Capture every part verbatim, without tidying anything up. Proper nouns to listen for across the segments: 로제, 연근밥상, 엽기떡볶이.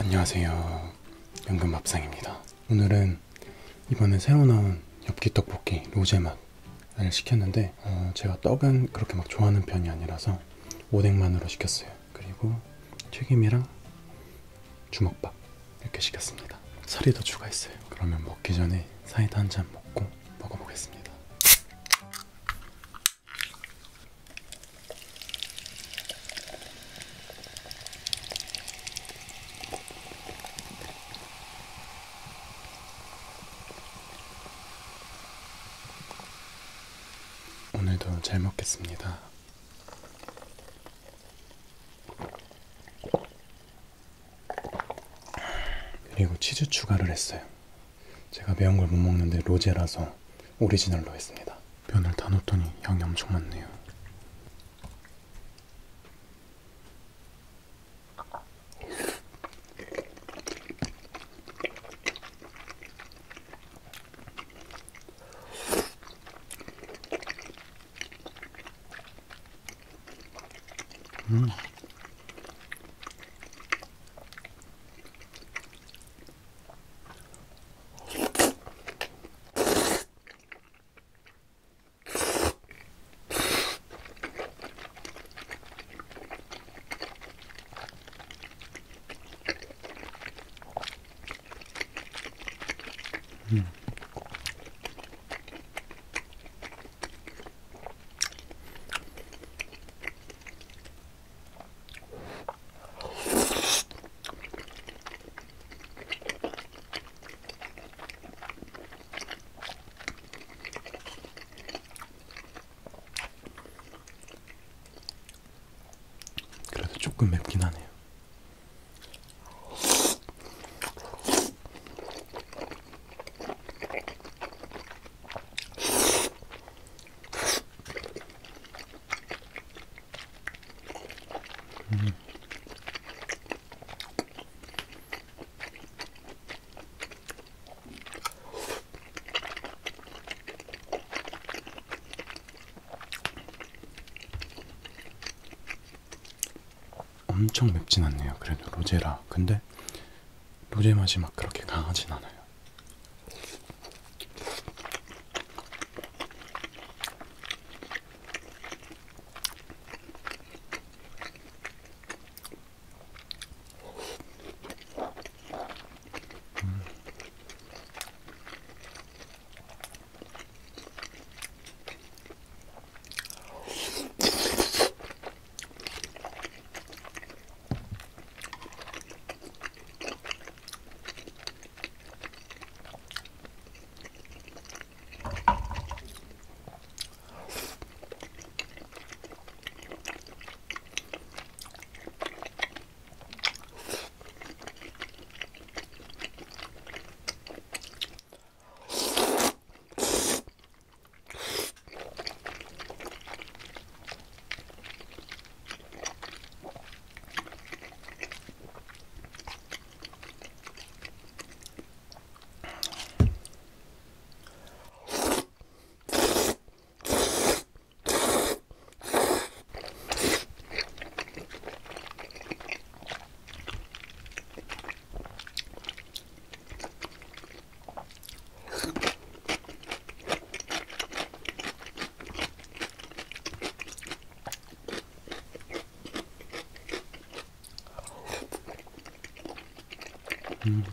안녕하세요, 연근밥상입니다. 오늘은 이번에 새로 나온 엽기떡볶이 로제 맛을 시켰는데 어, 제가 떡은 그렇게 막 좋아하는 편이 아니라서 오뎅만으로 시켰어요. 그리고 튀김이랑 주먹밥 이렇게 시켰습니다. 살이 더 추가했어요. 그러면 먹기 전에 사이다 한 잔 먹고 먹어보겠습니다. 오늘도 잘 먹겠습니다. 그리고 치즈 추가를 했어요. 제가 매운 걸 못 먹는데 로제라서 오리지널로 했습니다. 면을 다 넣었더니 양이 엄청 많네요. 음. 음. 그래도 조금 맵긴 하네요. 음. 엄청 맵진 않네요. 그래도 로제라. 근데 로제 맛이 막 그렇게 강하진 않아요. 음.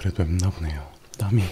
그래도 맵나 보네요. 땀이.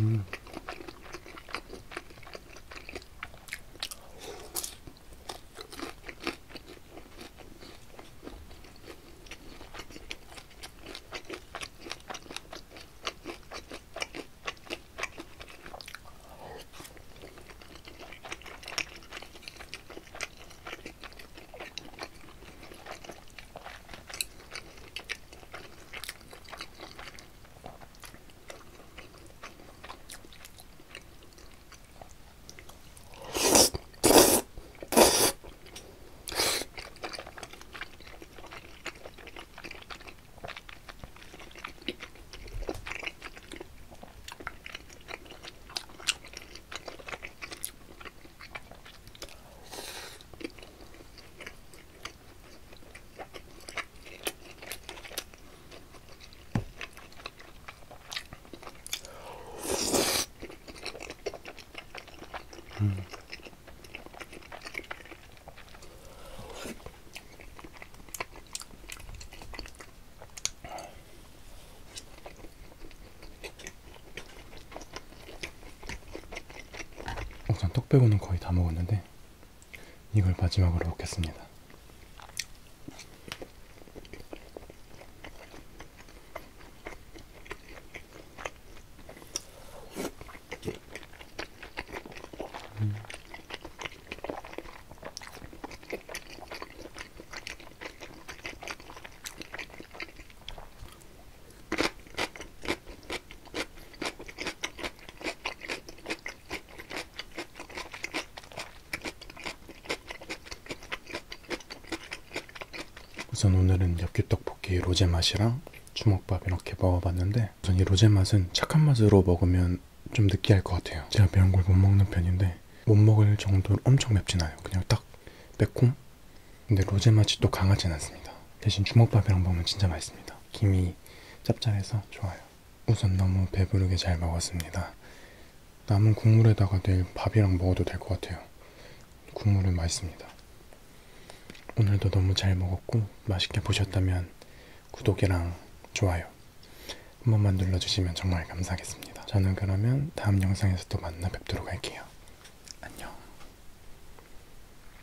음. 음. 우선 떡 빼고는 거의 다 먹었는데 이걸 마지막으로 먹겠습니다. 우선 오늘은 엽기떡볶이 로제 맛이랑 주먹밥 이렇게 먹어봤는데, 우선 이 로제 맛은 착한 맛으로 먹으면 좀 느끼할 것 같아요. 제가 매운 걸 못 먹는 편인데 못 먹을 정도로 엄청 맵진 않아요. 그냥 딱 매콤? 근데 로제 맛이 또 강하진 않습니다. 대신 주먹밥이랑 먹으면 진짜 맛있습니다. 김이 짭짤해서 좋아요. 우선 너무 배부르게 잘 먹었습니다. 남은 국물에다가 내일 밥이랑 먹어도 될 것 같아요. 국물은 맛있습니다. 오늘도 너무 잘 먹었고 맛있게 보셨다면 구독이랑 좋아요 한 번만 눌러주시면 정말 감사하겠습니다. 저는 그러면 다음 영상에서 또 만나 뵙도록 할게요.